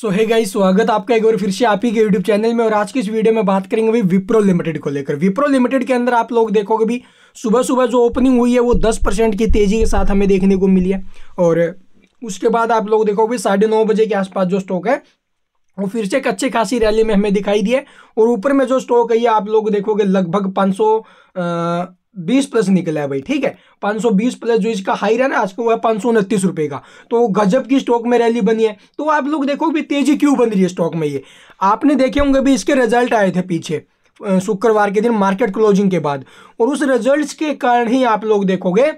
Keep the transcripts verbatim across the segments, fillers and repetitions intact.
सो hey guys, स्वागत आपका एक बार फिर से आप ही के यूट्यूब चैनल में। और आज की इस वीडियो में बात करेंगे भी विप्रो लिमिटेड को लेकर। विप्रो लिमिटेड के अंदर आप लोग देखोगे भी सुबह सुबह जो ओपनिंग हुई है वो दस परसेंट की तेजी के साथ हमें देखने को मिली है। और उसके बाद आप लोग देखोगे साढ़े नौ बजे के आसपास जो स्टॉक है वो फिर से एक अच्छी खासी रैली में हमें दिखाई दी है। और ऊपर में जो स्टॉक है ये आप लोग देखोगे लगभग पाँच सौ बीस प्लस निकला है भाई, ठीक है। पाँच सौ बीस प्लस जो इसका हाई रहा ना आज का वो है पाँच सौ उनतीस रुपये का। तो गजब की स्टॉक में रैली बनी है। तो आप लोग देखो भी तेजी क्यों बन रही है स्टॉक में। ये आपने देखे होंगे भी इसके रिजल्ट आए थे पीछे शुक्रवार के दिन मार्केट क्लोजिंग के बाद, और उस रिजल्ट्स के कारण ही आप लोग देखोगे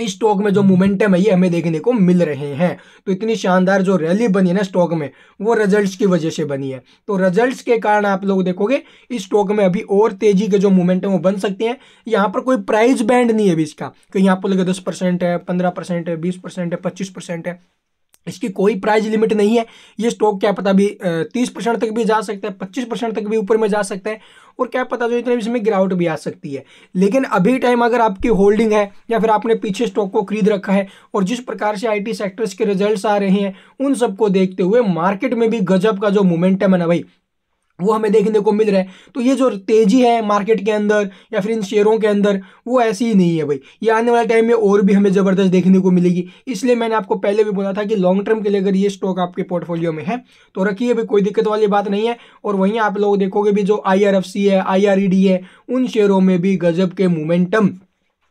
इस स्टॉक में जो मोमेंटम है ये हमें देखने को मिल रहे हैं। तो इतनी शानदार जो रैली बनी है ना स्टॉक में वो रिजल्ट्स की वजह से बनी है। तो रिजल्ट्स के कारण आप लोग देखोगे इस स्टॉक में अभी और तेजी के जो मोमेंटम वो बन सकते हैं। यहाँ पर कोई प्राइस बैंड नहीं है अभी इसका कि यहाँ पर लगे दस परसेंट है, पंद्रह परसेंट है, बीस परसेंट है, पच्चीस परसेंट है। इसकी कोई प्राइस लिमिट नहीं है। ये स्टॉक क्या पता अभी तीस परसेंट तक भी जा सकता है, पच्चीस परसेंट तक भी ऊपर में जा सकता है, और क्या पता जो इतने इसमें गिरावट भी आ सकती है। लेकिन अभी टाइम अगर आपकी होल्डिंग है या फिर आपने पीछे स्टॉक को खरीद रखा है, और जिस प्रकार से आईटी सेक्टर्स के रिजल्ट्स आ रहे हैं उन सबको देखते हुए मार्केट में भी गजब का जो मोमेंटम है ना भाई वो हमें देखने को मिल रहा है। तो ये जो तेजी है मार्केट के अंदर या फिर इन शेयरों के अंदर वो ऐसी ही नहीं है भाई। ये आने वाले टाइम में और भी हमें ज़बरदस्त देखने को मिलेगी। इसलिए मैंने आपको पहले भी बोला था कि लॉन्ग टर्म के लिए अगर ये स्टॉक आपके पोर्टफोलियो में है तो रखिए भाई, कोई दिक्कत वाली बात नहीं है। और वहीं आप लोग देखोगे भी जो आई आर एफ सी है, आई आर ई डी है, उन शेयरों में भी गजब के मोमेंटम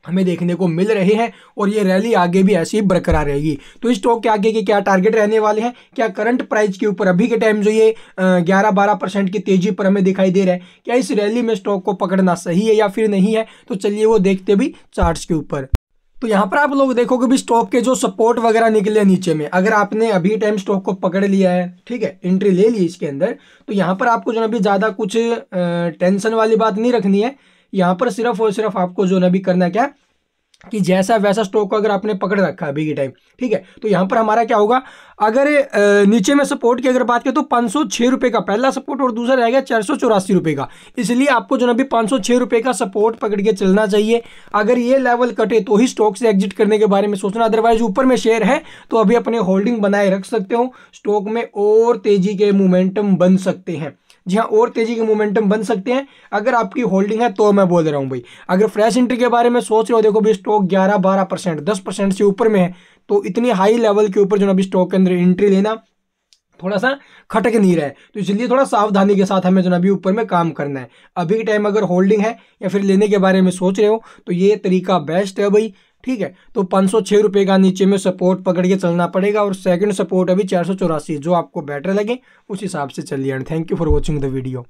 हमें देखने को मिल रहे हैं। और ये रैली आगे भी ऐसी ही बरकरार रहेगी। तो इस स्टॉक के आगे के क्या टारगेट रहने वाले हैं, क्या करंट प्राइस के ऊपर अभी के टाइम जो ये ग्यारह बारह परसेंट की तेजी पर हमें दिखाई दे रहा है, क्या इस रैली में स्टॉक को पकड़ना सही है या फिर नहीं है, तो चलिए वो देखते भी चार्ट्स के ऊपर। तो यहाँ पर आप लोग देखोगे भी स्टॉक के जो सपोर्ट वगैरह निकले नीचे में, अगर आपने अभी टाइम स्टॉक को पकड़ लिया है, ठीक है, एंट्री ले ली इसके अंदर, तो यहाँ पर आपको जो है अभी ज़्यादा कुछ टेंशन वाली बात नहीं रखनी है। यहाँ पर सिर्फ और सिर्फ आपको जो ना भी करना क्या कि जैसा वैसा स्टॉक को अगर आपने पकड़ रखा अभी के टाइम, ठीक है, तो यहाँ पर हमारा क्या होगा, अगर नीचे में सपोर्ट की अगर बात करें तो पाँच सौ छः रुपये का पहला सपोर्ट और दूसरा रहेगा चार सौ चौरासी रुपये का। इसलिए आपको जो ना भी पाँच सौ छः रुपये का सपोर्ट पकड़ के चलना चाहिए। अगर ये लेवल कटे तो ही स्टॉक से एग्जिट करने के बारे में सोचना, अदरवाइज ऊपर में शेयर है तो अभी अपने होल्डिंग बनाए रख सकते हो। स्टॉक में और तेजी के मोमेंटम बन सकते हैं। जी हाँ, और तेजी के मोमेंटम बन सकते हैं अगर आपकी होल्डिंग है तो मैं बोल रहा हूँ भाई। अगर फ्रेश एंट्री के बारे में सोच रहे हो, देखो भी स्टॉक ग्यारह बारह परसेंट दस परसेंट से ऊपर में है, तो इतनी हाई लेवल के ऊपर जो ना अभी स्टॉक के अंदर एंट्री लेना थोड़ा सा खटक नहीं रहा है। तो इसलिए थोड़ा सावधानी के साथ हमें जो ना अभी ऊपर में काम करना है। अभी के टाइम अगर होल्डिंग है या फिर लेने के बारे में सोच रहे हो तो ये तरीका बेस्ट है भाई, ठीक है। तो पाँच सौ छः रुपये का नीचे में सपोर्ट पकड़ के चलना पड़ेगा, और सेकंड सपोर्ट अभी चार सौ चौरासी, जो आपको बेटर लगे उस हिसाब से चलिए। And thank you for watching the video.